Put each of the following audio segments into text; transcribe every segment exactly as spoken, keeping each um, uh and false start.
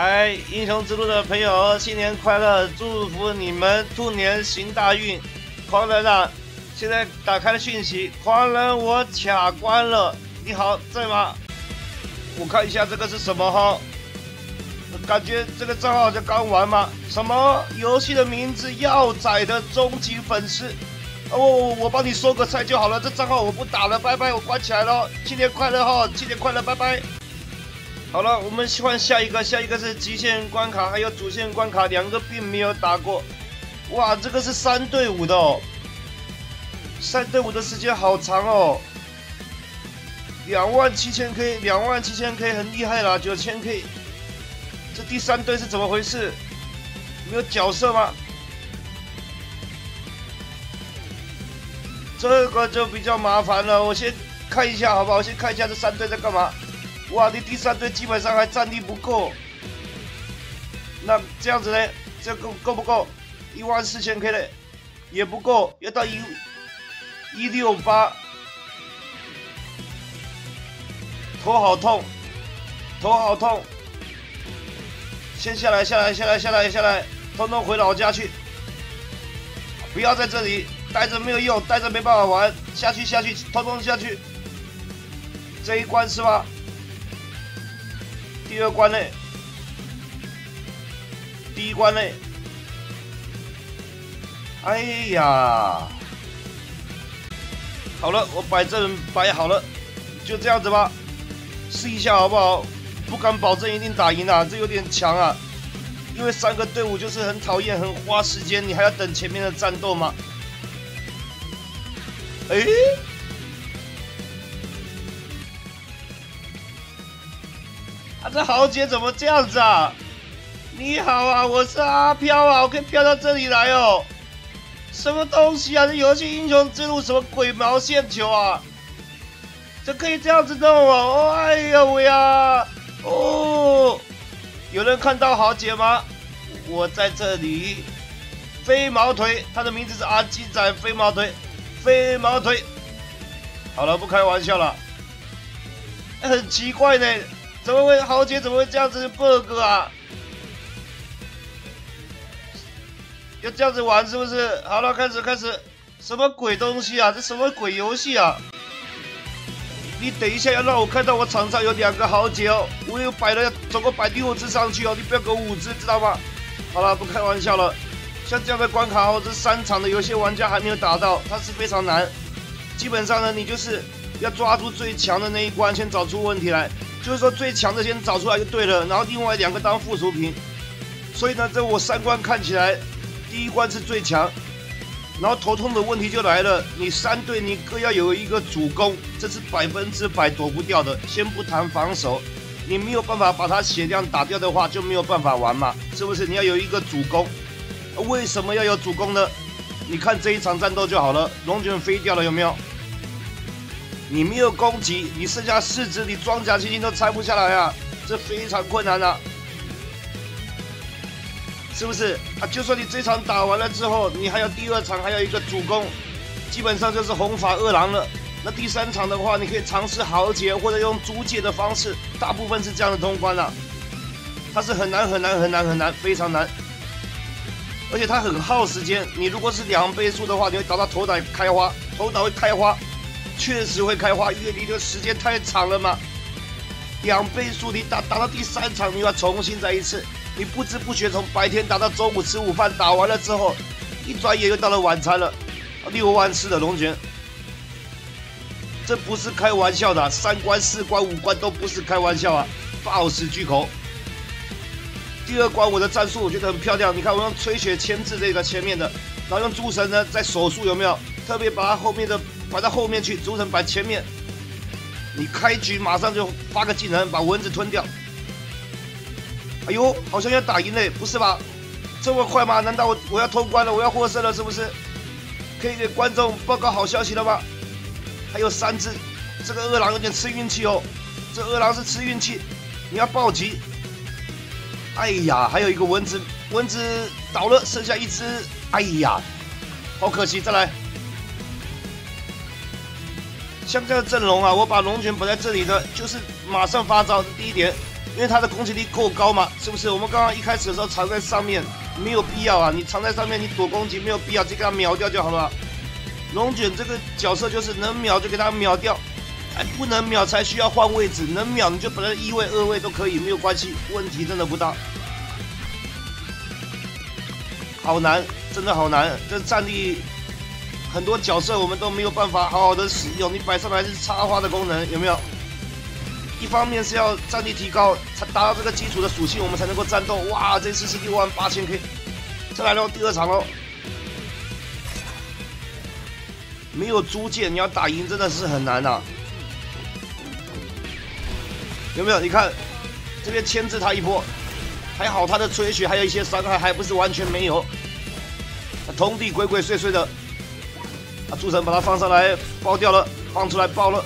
台英雄之路的朋友，新年快乐！祝福你们兔年行大运！狂人啊，现在打开讯息，狂人我卡关了，你好在吗？我看一下这个是什么哈，感觉这个账号就刚玩嘛。什么游戏的名字？耀仔的终极粉丝。 哦，我我帮你收个菜就好了，这账号我不打了，拜拜，我关起来了。新年快乐哈，新年快乐，拜拜。好了，我们换下一个，下一个是极限关卡，还有主线关卡，两个并没有打过。哇，这个是三对五的哦，三对五的时间好长哦，两万七千 K， 两万七千 K 很厉害啦，九千 K。这第三队是怎么回事？没有角色吗？ 这个就比较麻烦了，我先看一下好不好？我先看一下这三队在干嘛。哇，你第三队基本上还战力不够。那这样子呢？这够够不够？一万四千 K 嘞，也不够，要到一一六八。头好痛，头好痛。先下来，下来，下来，下来，下来，通通回老家去，不要在这里。 待着没有用，待着没办法玩，下去下去，通通下去。这一关是吧？第二关嘞，第一关嘞。哎呀，好了，我摆阵摆好了，就这样子吧，试一下好不好？不敢保证一定打赢啊，这有点强啊，因为三个队伍就是很讨厌，很花时间，你还要等前面的战斗嘛。 哎，啊，这豪杰怎么这样子啊？你好啊，我是阿飘啊，我可以飘到这里来哦。什么东西啊？这游戏英雄之路什么鬼毛线球啊？这可以这样子弄哦！哦哎呀喂呀！哦，有人看到豪杰吗？我在这里。飞毛腿，他的名字是阿基仔飞毛腿。 飞毛腿，好了，不开玩笑了。欸、很奇怪呢，怎么会豪杰怎么会这样子 bug 啊？要这样子玩是不是？好了，开始开始，什么鬼东西啊？这什么鬼游戏啊？你等一下要让我看到我场上有两个豪杰哦，我有摆了，总共摆六只上去哦，你不要给我五只，知道吗？好了，不开玩笑了。 像这样的关卡哦，这三场的有些玩家还没有打到，它是非常难。基本上呢，你就是要抓住最强的那一关，先找出问题来，就是说最强的先找出来就对了，然后另外两个当附属品。所以呢，这我三关看起来，第一关是最强，然后头痛的问题就来了，你三队你各要有一个主攻，这是百分之百躲不掉的。先不谈防守，你没有办法把它血量打掉的话，就没有办法玩嘛，是不是？你要有一个主攻。 为什么要有主攻呢？你看这一场战斗就好了，龙卷飞掉了有没有？你没有攻击，你剩下四只，你装甲星星都拆不下来啊，这非常困难啊，是不是？啊，就算你这场打完了之后，你还有第二场，还有一个主攻，基本上就是红发二郎了。那第三场的话，你可以尝试豪杰或者用租借的方式，大部分是这样的通关啊。它是很难很难很难很难，非常难。 而且它很耗时间，你如果是两倍速的话，你会搞到头脑开花，头脑会开花，确实会开花，因为你的时间太长了嘛。两倍速你打打到第三场，你要重新再一次，你不知不觉从白天打到中午吃午饭，打完了之后，一转眼又到了晚餐了，六万四的龙卷，这不是开玩笑的、啊，三关、四关、五关都不是开玩笑啊，暴食巨口。 第二关我的战术我觉得很漂亮，你看我用吹雪牵制这个前面的，然后用诸神呢在手术有没有？特别把它后面的摆到后面去，诸神摆前面。你开局马上就发个技能把蚊子吞掉。哎呦，好像要打赢嘞，不是吧？这么快吗？难道我我要通关了，我要获胜了是不是？可以给观众报告好消息了吗？还有三只，这个饿狼有点吃运气哦，这饿狼是吃运气，你要暴击。 哎呀，还有一个蚊子，蚊子倒了，剩下一只。哎呀，好可惜，再来。像这个阵容啊，我把龙卷摆在这里的，就是马上发招，第一点。因为它的攻击力够高嘛，是不是？我们刚刚一开始的时候藏在上面没有必要啊，你藏在上面你躲攻击没有必要，就给它秒掉就好了。龙卷这个角色就是能秒就给它秒掉，哎，不能秒才需要换位置，能秒你就把它一位、二位都可以，没有关系，问题真的不大。好难，真的好难，这战力。 很多角色我们都没有办法好好的使用，你摆上来是插花的功能，有没有？一方面是要战力提高，才达到这个基础的属性，我们才能够战斗。哇，这次是六万八千 K， 再来喽，第二场喽。没有租借，你要打赢真的是很难啊。有没有？你看这边牵制他一波，还好他的吹雪还有一些伤害，还不是完全没有。铜地鬼鬼祟祟的。 啊！诸神把他放上来，爆掉了，放出来爆了。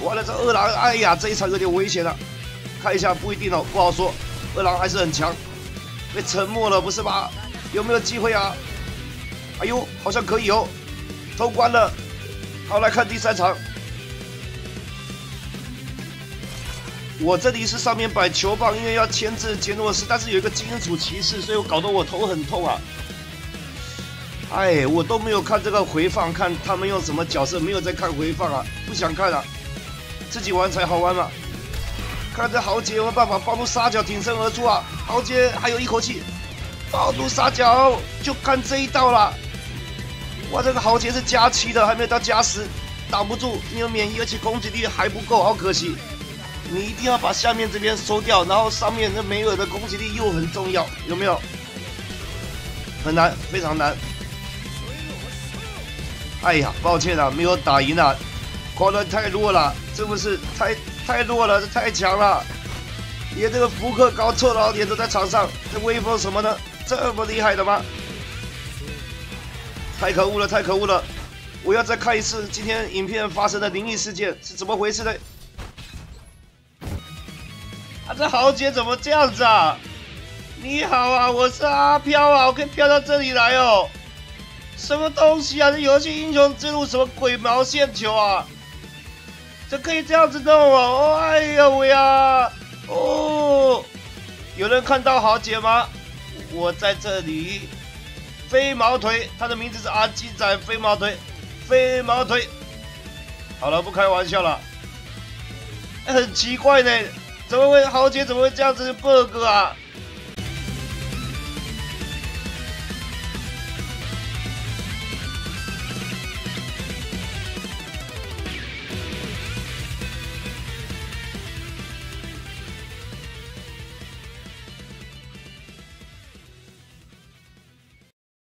完了，这二郎，哎呀，这一场有点危险了、啊。看一下，不一定哦，不好说。二郎还是很强，被沉默了，不是吧？有没有机会啊？哎呦，好像可以哦，通关了。好，来看第三场。我这里是上面摆球棒，因为要牵制杰诺斯，但是有一个金属骑士，所以我搞得我头很痛啊。 哎，我都没有看这个回放，看他们用什么角色，没有在看回放啊，不想看了、啊，自己玩才好玩嘛。看这豪杰有没有办法抱住沙角挺身而出啊！豪杰还有一口气，抱住沙角就看这一道啦。哇，这个豪杰是加七的，还没有到加十，挡不住，没有免疫，而且攻击力还不够，好可惜。你一定要把下面这边收掉，然后上面那梅尔的攻击力又很重要，有没有？很难，非常难。 哎呀，抱歉啊，没有打赢啊，狂人太弱了，是不是？太太弱了，这太强了，连这个福克高臭老点都在场上，这威风什么呢？这么厉害的吗？太可恶了，太可恶了！我要再看一次今天影片发生的灵异事件是怎么回事呢？啊，这豪杰怎么这样子啊？你好啊，我是阿飘啊，我可以飘到这里来哦。 什么东西啊！这游戏英雄之路什么鬼毛线球啊！这可以这样子弄哦！哦哎呀喂呀！哦，有人看到豪杰吗？我在这里。飞毛腿，他的名字是阿基仔飞毛腿，飞毛腿。好了，不开玩笑了。欸、很奇怪呢，怎么会豪杰怎么会这样子 bug 啊？